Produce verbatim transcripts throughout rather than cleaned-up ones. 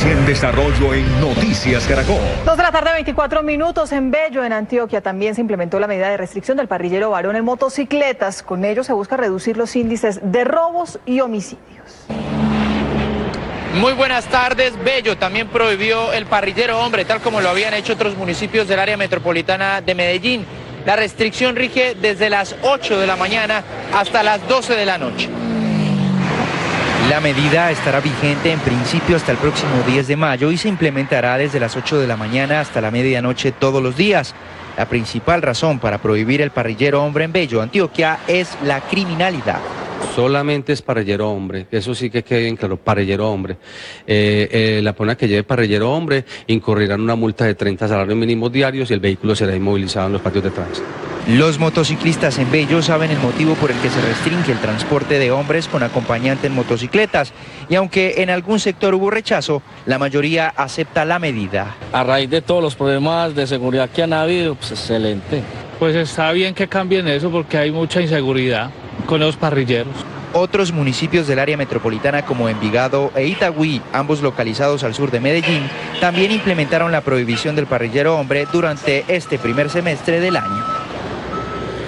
Noticias en Desarrollo en Noticias Caracol. Dos de la tarde, veinticuatro minutos. En Bello, en Antioquia, también se implementó la medida de restricción del parrillero varón en motocicletas. Con ello se busca reducir los índices de robos y homicidios. Muy buenas tardes. Bello también prohibió el parrillero hombre, tal como lo habían hecho otros municipios del área metropolitana de Medellín. La restricción rige desde las ocho de la mañana hasta las doce de la noche. La medida estará vigente en principio hasta el próximo diez de mayo y se implementará desde las ocho de la mañana hasta la medianoche todos los días. La principal razón para prohibir el parrillero hombre en Bello, Antioquia, es la criminalidad. Solamente es parrillero hombre, eso sí que quede bien claro, parrillero hombre. Eh, eh, la persona que lleve parrillero hombre incurrirá en una multa de treinta salarios mínimos diarios y el vehículo será inmovilizado en los patios de tránsito. Los motociclistas en Bello saben el motivo por el que se restringe el transporte de hombres con acompañante en motocicletas y aunque en algún sector hubo rechazo, la mayoría acepta la medida. A raíz de todos los problemas de seguridad que han habido, pues excelente. Pues está bien que cambien eso porque hay mucha inseguridad con los parrilleros. Otros municipios del área metropolitana como Envigado e Itagüí, ambos localizados al sur de Medellín, también implementaron la prohibición del parrillero hombre durante este primer semestre del año.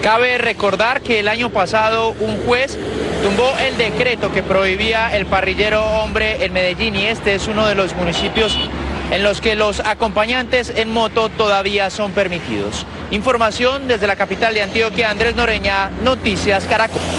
Cabe recordar que el año pasado un juez tumbó el decreto que prohibía el parrillero hombre en Medellín y este es uno de los municipios en los que los acompañantes en moto todavía son permitidos. Información desde la capital de Antioquia, Andrés Noreña, Noticias Caracol.